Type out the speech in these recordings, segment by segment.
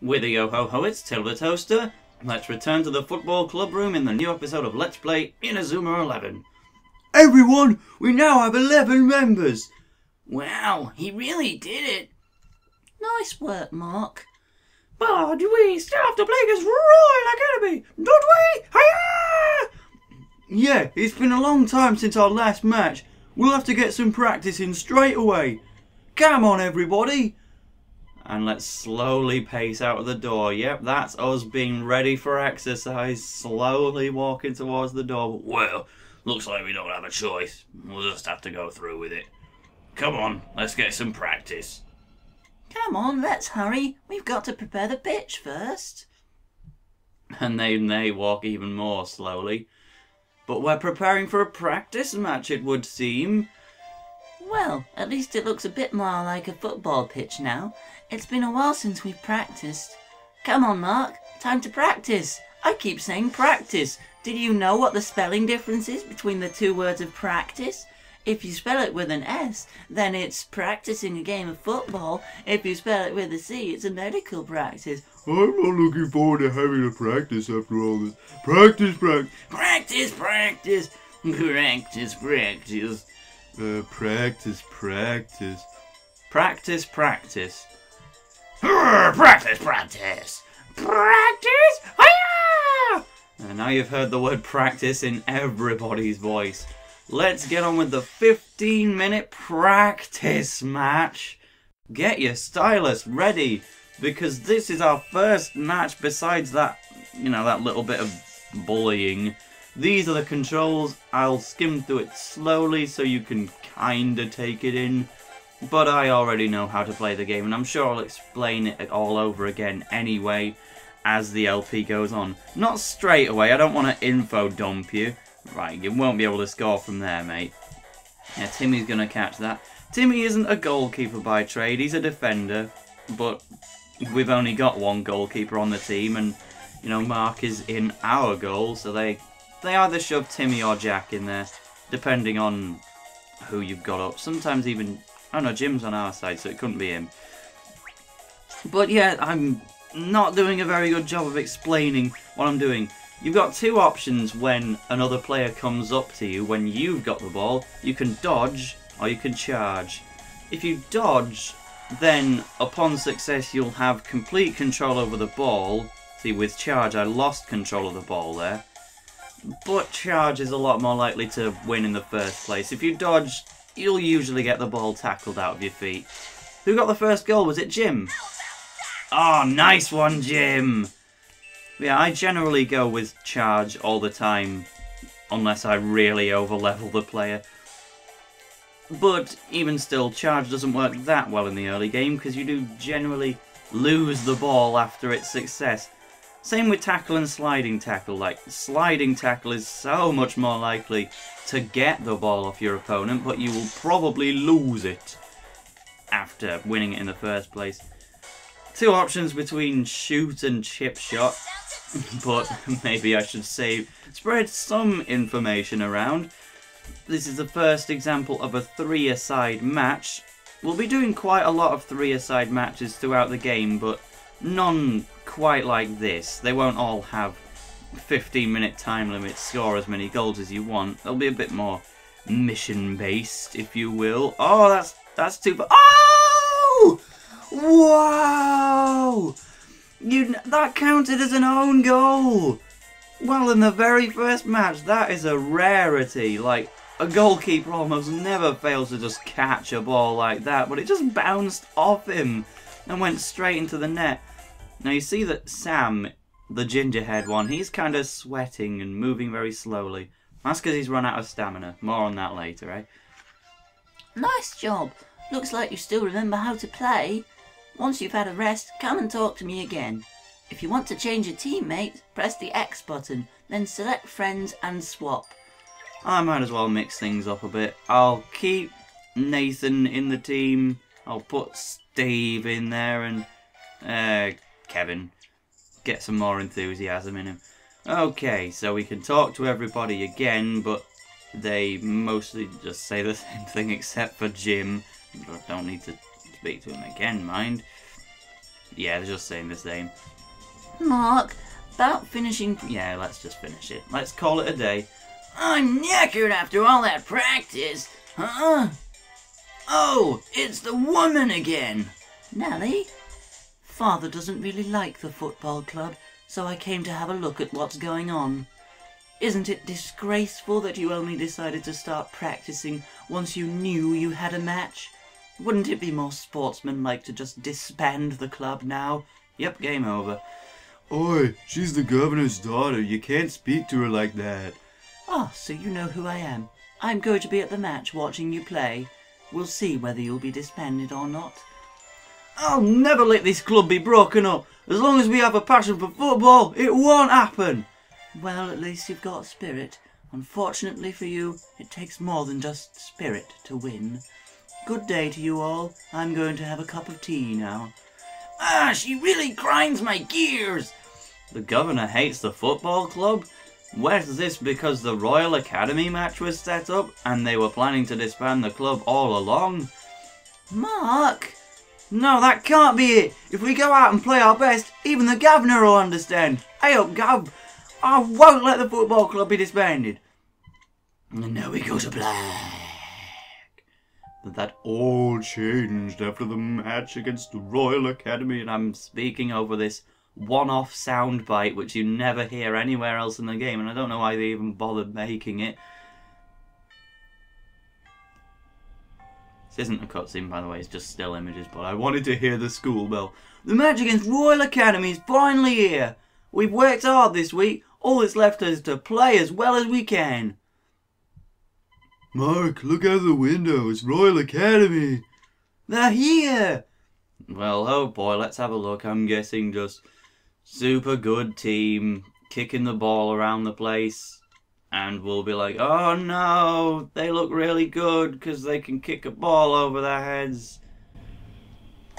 With a yo-ho-ho, it's Tilda Toaster. Let's return to the football club room in the new episode of Let's Play Inazuma 11. Everyone, we now have 11 members! Wow, he really did it! Nice work, Mark. But we still have to play against Royal Academy, don't we? Hi-ya! Yeah, it's been a long time since our last match. We'll have to get some practice in straight away. Come on, everybody! And let's slowly pace out of the door. Yep, that's us being ready for exercise. Slowly walking towards the door. Well, looks like we don't have a choice. We'll just have to go through with it. Come on, let's get some practice. Come on, let's hurry. We've got to prepare the pitch first. And they walk even more slowly. But we're preparing for a practice match, it would seem. Well, at least it looks a bit more like a football pitch now. It's been a while since we've practiced. Come on, Mark. Time to practice. I keep saying practice. Did you know what the spelling difference is between the two words of practice? If you spell it with an S, then it's practicing a game of football. If you spell it with a C, it's a medical practice. I'm not looking forward to having a practice after all this. Practice, practice. Practice, practice. Practice, practice. Practice, practice. Practice, practice. Practice, practice. Practice? Hiya! And now you've heard the word practice in everybody's voice. Let's get on with the 15-minute practice match. Get your stylus ready, because this is our first match besides that, you know, that little bit of bullying. These are the controls. I'll skim through it slowly so you can kinda take it in. But I already know how to play the game, and I'm sure I'll explain it all over again anyway as the LP goes on. Not straight away, I don't want to info dump you. Right, you won't be able to score from there, mate. Yeah, Timmy's gonna catch that. Timmy isn't a goalkeeper by trade, he's a defender. But we've only got one goalkeeper on the team, and, you know, Mark is in our goal, so they either shove Timmy or Jack in there, depending on who you've got up. Sometimes even... oh no, Jim's on our side, so it couldn't be him. But yeah, I'm not doing a very good job of explaining what I'm doing. You've got two options when another player comes up to you when you've got the ball. You can dodge, or you can charge. If you dodge, then upon success you'll have complete control over the ball. See, with charge I lost control of the ball there. But charge is a lot more likely to win in the first place. If you dodge, you'll usually get the ball tackled out of your feet. Who got the first goal? Was it Jim? Oh, nice one, Jim! Yeah, I generally go with charge all the time, unless I really overlevel the player. But even still, charge doesn't work that well in the early game, because you do generally lose the ball after its success. Same with tackle and sliding tackle. Like, sliding tackle is so much more likely to get the ball off your opponent, but you will probably lose it after winning it in the first place. Two options between shoot and chip shot, but maybe I should spread some information around. This is the first example of a three-a-side match. We'll be doing quite a lot of three-a-side matches throughout the game, but none quite like this. They won't all have 15-minute time limits, score as many goals as you want. They'll be a bit more mission-based, if you will. Oh, that's too far. Oh! Wow! That counted as an own goal! Well, in the very first match, that is a rarity. Like, a goalkeeper almost never fails to just catch a ball like that, but it just bounced off him and went straight into the net. Now you see that Sam, the gingerhead one, he's kind of sweating and moving very slowly. That's because he's run out of stamina. More on that later, eh? Nice job. Looks like you still remember how to play. Once you've had a rest, come and talk to me again. If you want to change a teammate, press the X button, then select friends and swap. I might as well mix things up a bit. I'll keep Nathan in the team. I'll put Steve in there and... Kevin. Get some more enthusiasm in him. Okay, so we can talk to everybody again, but they mostly just say the same thing except for Jim. I don't need to speak to him again, mind. Yeah, they're just saying the same. Mark, about finishing... Yeah, let's just finish it. Let's call it a day. I'm knackered after all that practice. Huh? Oh, it's the woman again. Nelly? Father doesn't really like the football club, so I came to have a look at what's going on. Isn't it disgraceful that you only decided to start practicing once you knew you had a match? Wouldn't it be more sportsmanlike to just disband the club now? Yep, game over. Oi, she's the governor's daughter. You can't speak to her like that. Ah, so you know who I am. I'm going to be at the match watching you play. We'll see whether you'll be disbanded or not. I'll never let this club be broken up. As long as we have a passion for football, it won't happen. Well, at least you've got spirit. Unfortunately for you, it takes more than just spirit to win. Good day to you all. I'm going to have a cup of tea now. Ah, she really grinds my gears! The governor hates the football club? Was this because the Royal Academy match was set up and they were planning to disband the club all along? Mark! No, that can't be it! If we go out and play our best, even the governor will understand! Hey up, Gov! I won't let the football club be disbanded! And now we go to black! But that all changed after the match against the Royal Academy, and I'm speaking over this one-off soundbite which you never hear anywhere else in the game, and I don't know why they even bothered making it. This isn't a cutscene, by the way, it's just still images, but I wanted to hear the school bell. The match against Royal Academy is finally here! We've worked hard this week, all that's left is to play as well as we can. Mark, look out the window, it's Royal Academy! They're here! Well, oh boy, let's have a look. I'm guessing just super good team, kicking the ball around the place, and we'll be like, oh no, they look really good because they can kick a ball over their heads.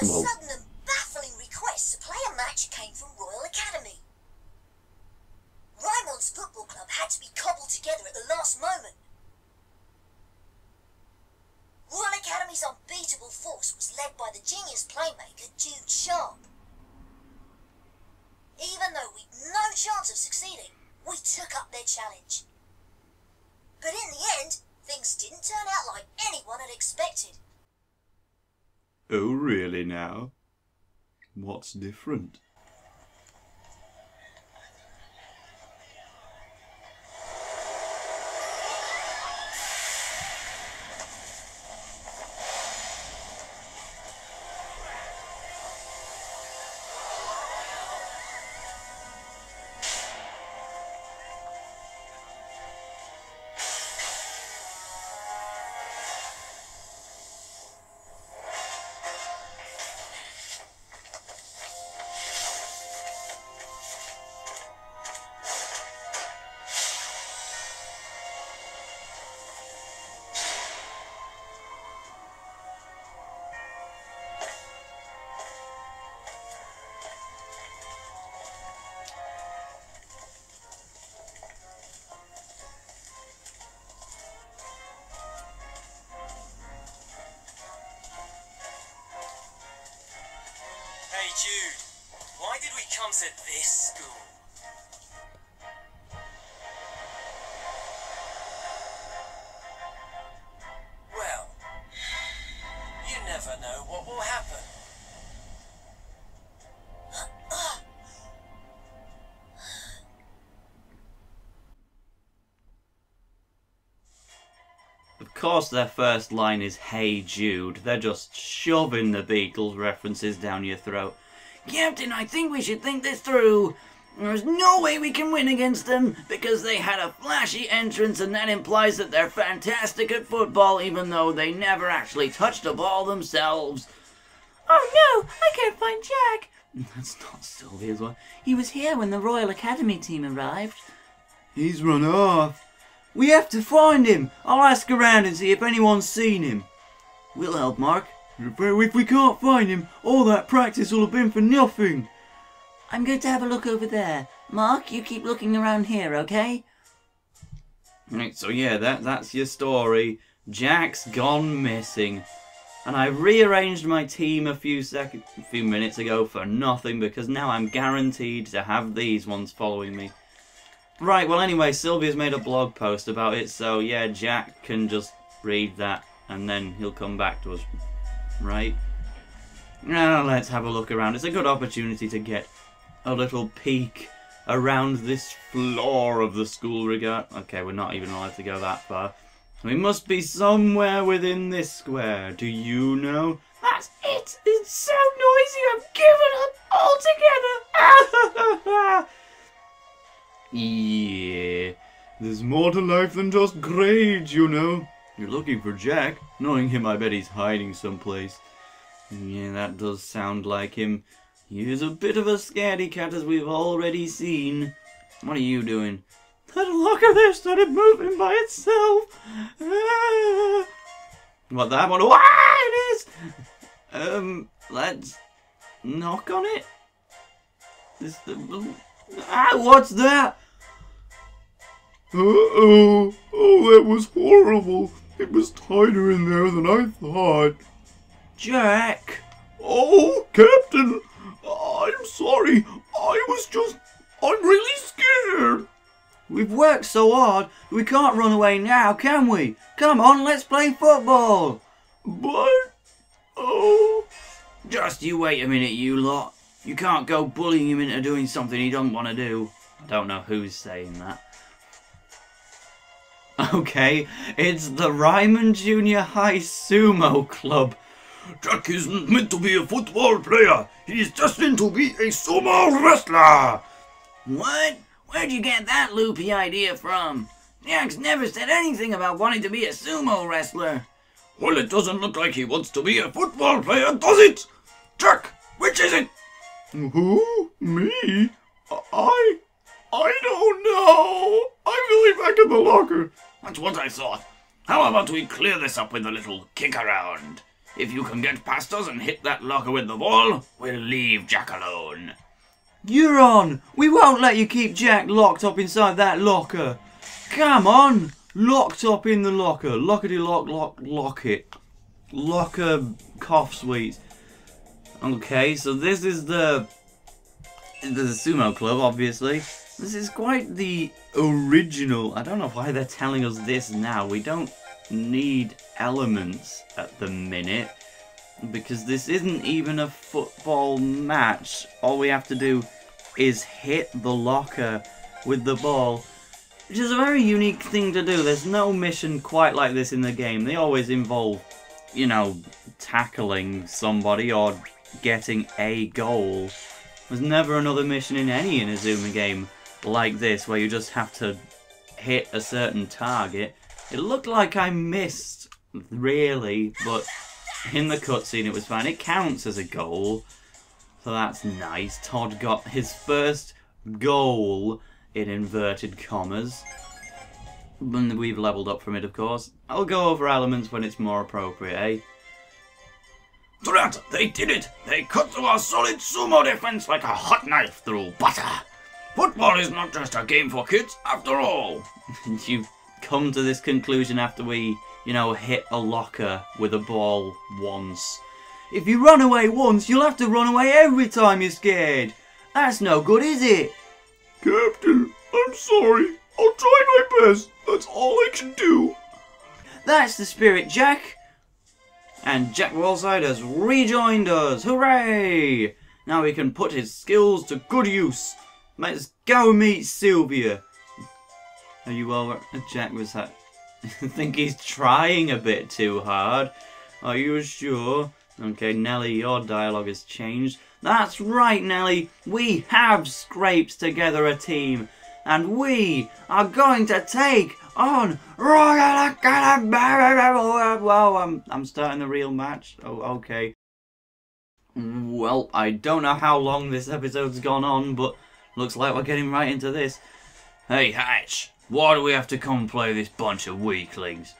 A sudden and baffling request to play a match came from Royal Academy. Raimon's football club had to be cobbled together at the last moment. Royal Academy's unbeatable force was led by the genius playmaker Jude Sharp. Even though we'd no chance of succeeding, we took up their challenge. But in the end, things didn't turn out like anyone had expected. Oh, really now? What's different? Jude, why did we come to this school? Well, you never know what will happen. Of course their first line is, hey Jude. They're just shoving the Beatles references down your throat. Captain, I think we should think this through. There's no way we can win against them, because they had a flashy entrance and that implies that they're fantastic at football even though they never actually touched a ball themselves. Oh no, I can't find Jack. That's not Sylvia's one. He was here when the Royal Academy team arrived. He's run off. We have to find him. I'll ask around and see if anyone's seen him. We'll help, Mark. If we can't find him, all that practice will have been for nothing. I'm going to have a look over there. Mark, you keep looking around here, okay? Right, so yeah, that's your story. Jack's gone missing. And I rearranged my team a few minutes ago for nothing, because now I'm guaranteed to have these ones following me. Right, well anyway, Sylvia's made a blog post about it, so yeah, Jack can just read that and then he'll come back to us, right? Now let's have a look around. It's a good opportunity to get a little peek around this floor of the school regard. Okay, we're not even allowed to go that far. We must be somewhere within this square. Do you know? That's it! It's so noisy, I've given up altogether! Yeah, there's more to life than just grades, you know. You're looking for Jack. Knowing him, I bet he's hiding someplace. Yeah, that does sound like him. He is a bit of a scaredy cat, as we've already seen. What are you doing? That locker there started moving by itself. Ah. What, that one? Ah, it is! Let's knock on it. Is the... Ah, what's that? Uh-oh. Oh, that was horrible. It was tighter in there than I thought. Jack! Oh, Captain! I'm sorry. I'm really scared. We've worked so hard, we can't run away now, can we? Come on, let's play football. But... oh... Just you wait a minute, you lot. You can't go bullying him into doing something he doesn't want to do. I don't know who's saying that. Okay, it's the Raimon Junior High Sumo Club. Jack isn't meant to be a football player. He is destined to be a sumo wrestler. What? Where'd you get that loopy idea from? Jack's never said anything about wanting to be a sumo wrestler. Well, it doesn't look like he wants to be a football player, does it? Jack, which is it? Who? Me? I don't know. I'm really back in the locker. That's what I thought. How about we clear this up with a little kick around? If you can get past us and hit that locker with the ball, we'll leave Jack alone. You're on! We won't let you keep Jack locked up inside that locker. Come on! Locked up in the locker. Lockety-lock, lock it. Locker cough sweet. Okay, so this is the sumo club, obviously. This is quite the original. I don't know why they're telling us this now. We don't need elements at the minute, because this isn't even a football match. All we have to do is hit the locker with the ball, which is a very unique thing to do. There's no mission quite like this in the game. They always involve, you know, tackling somebody or getting a goal. There's never another mission in any Inazuma game like this where you just have to hit a certain target. It looked like I missed, really, but... in the cutscene it was fine. It counts as a goal, so that's nice. Todd got his first goal in inverted commas. And we've leveled up from it, of course. I'll go over elements when it's more appropriate, eh? Durant, they did it! They cut through our solid sumo defense like a hot knife through butter! Football is not just a game for kids, after all! You've come to this conclusion after we... you know, hit a locker with a ball once. If you run away once, you'll have to run away every time you're scared. That's no good, is it? Captain, I'm sorry. I'll try my best. That's all I can do. That's the spirit, Jack. And Jack Wallside has rejoined us. Hooray! Now he can put his skills to good use. Let's go meet Sylvia. Are you all... Jack was that... I think he's trying a bit too hard. Are you sure? Okay, Nelly, your dialogue has changed. That's right, Nelly. We have scraped together a team. And we are going to take on Royal Academy. Well, I'm starting the real match. Oh, okay. Well, I don't know how long this episode's gone on, but looks like we're getting right into this. Hey, Hatch. Why do we have to come play this bunch of weaklings?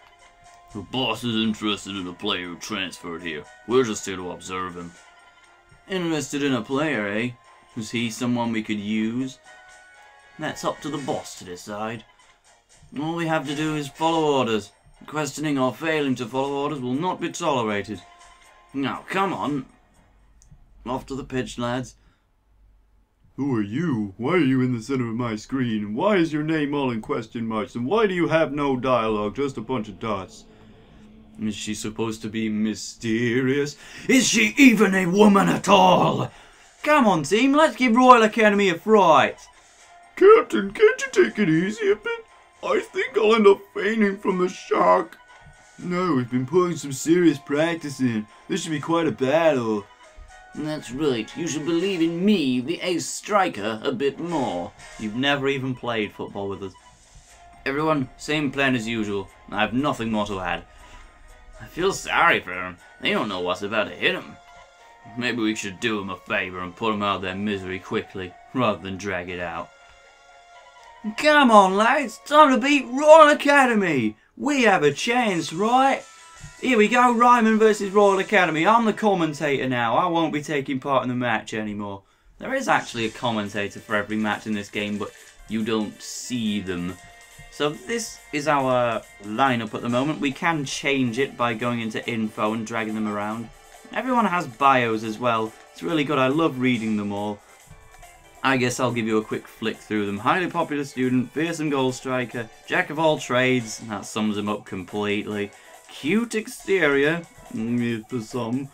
The boss is interested in a player who transferred here. We're just here to observe him. Interested in a player, eh? Is he someone we could use? That's up to the boss to decide. All we have to do is follow orders. Questioning or failing to follow orders will not be tolerated. Now, come on. Off to the pitch, lads. Who are you? Why are you in the center of my screen? Why is your name all in question marks? And why do you have no dialogue, just a bunch of dots? Is she supposed to be mysterious? Is she even a woman at all? Come on, team, let's give Royal Academy a fright. Captain, can't you take it easy a bit? I think I'll end up fainting from the shock. No, we've been putting some serious practice in. This should be quite a battle. That's right. You should believe in me, the ace striker, a bit more. You've never even played football with us. Everyone, same plan as usual. I have nothing more to add. I feel sorry for them. They don't know what's about to hit them. Maybe we should do them a favor and put them out of their misery quickly, rather than drag it out. Come on, lads. Time to beat Royal Academy. We have a chance, right? Here we go, Raimon versus Royal Academy. I'm the commentator now. I won't be taking part in the match anymore. There is actually a commentator for every match in this game, but you don't see them. So this is our lineup at the moment. We can change it by going into info and dragging them around. Everyone has bios as well. It's really good. I love reading them all. I guess I'll give you a quick flick through them. Highly popular student, fearsome goal striker, jack of all trades, that sums him up completely. Cute exterior, for some.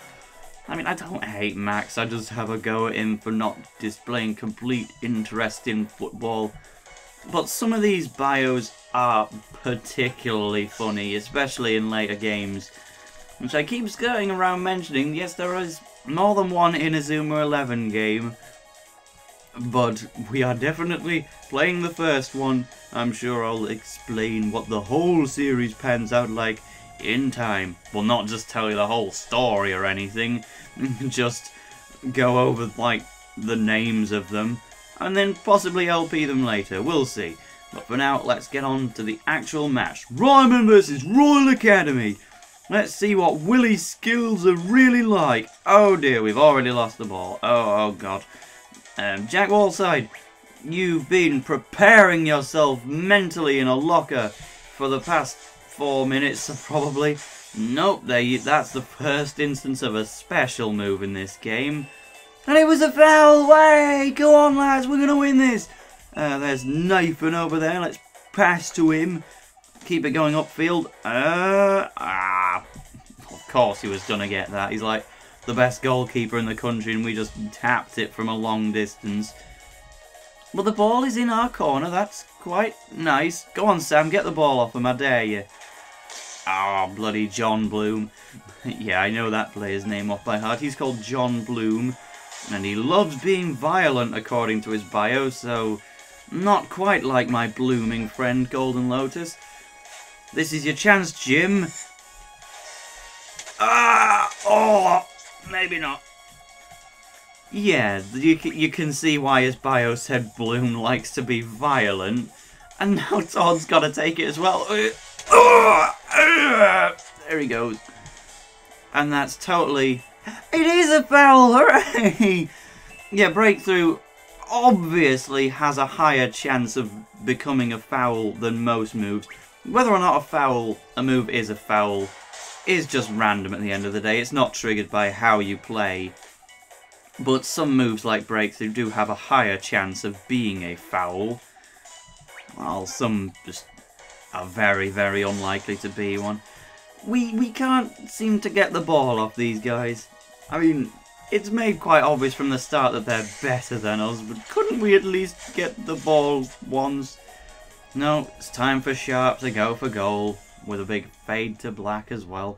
I mean, I don't hate Max, I just have a go at him for not displaying complete interest in football. But some of these bios are particularly funny, especially in later games. Which I keep skirting around mentioning, yes, there is more than one Inazuma 11 game. But we are definitely playing the first one. I'm sure I'll explain what the whole series pans out like in time. Well, not just tell you the whole story or anything. Just go over, like, the names of them. And then possibly LP them later. We'll see. But for now, let's get on to the actual match. Raimon versus Royal Academy. Let's see what Willie's skills are really like. Oh dear, we've already lost the ball. Oh God. Jack Wallside, you've been preparing yourself mentally in a locker for the past 4 minutes, probably. Nope, that's the first instance of a special move in this game. And it was a foul! Way! Go on, lads, we're going to win this! There's Nathan over there, let's pass to him. Keep it going upfield. Of course he was going to get that. He's like the best goalkeeper in the country, and we just tapped it from a long distance. But the ball is in our corner, that's quite nice. Go on, Sam, get the ball off him, I dare you. Oh, bloody John Bloom. Yeah, I know that player's name off by heart. He's called John Bloom, and he loves being violent according to his bio, so not quite like my blooming friend, Golden Lotus. This is your chance, Jim. Oh! Maybe not. Yeah, you can see why his bio said Bloom likes to be violent. And now Todd's got to take it as well. There he goes. And that's totally... It is a foul! Hooray! Yeah, Breakthrough obviously has a higher chance of becoming a foul than most moves. Whether or not a move is a foul is just random at the end of the day. It's not triggered by how you play. But some moves like Breakthrough do have a higher chance of being a foul. While some just are very, very unlikely to be one. We can't seem to get the ball off these guys. I mean, it's made quite obvious from the start that they're better than us, but couldn't we at least get the ball once? No, it's time for Sharp to go for goal. With a big fade to black as well.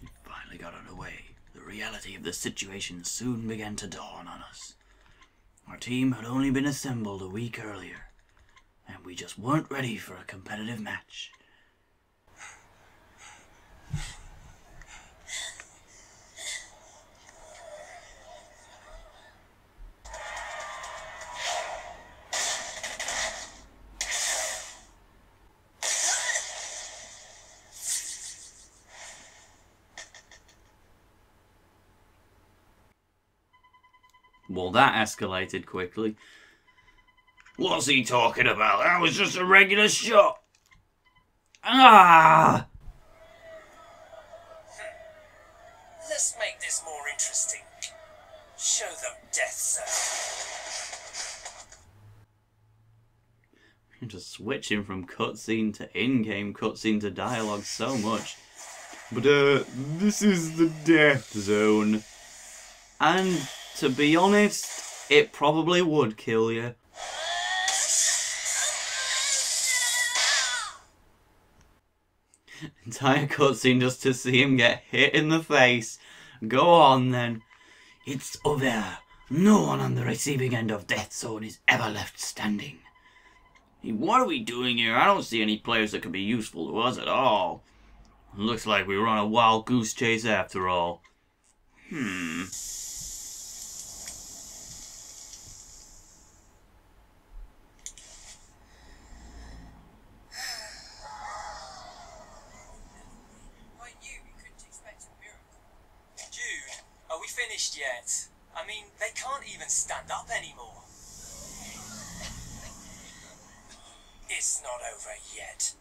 It finally got underway. The reality of the situation soon began to dawn on us. Our team had only been assembled a week earlier, and we just weren't ready for a competitive match. Well, that escalated quickly. What's he talking about? That was just a regular shot. Ah! make this more interesting. Show them Death Zone. I'm just switching from cutscene to in-game cutscene to dialogue so much. But this is the Death Zone. And to be honest, it probably would kill you. Entire cutscene just to see him get hit in the face. Go on then. It's over. No one on the receiving end of Death Zone is ever left standing. Hey, what are we doing here? I don't see any players that could be useful to us at all. Looks like we were on a wild goose chase after all. Yet. I mean, they can't even stand up anymore. It's not over yet.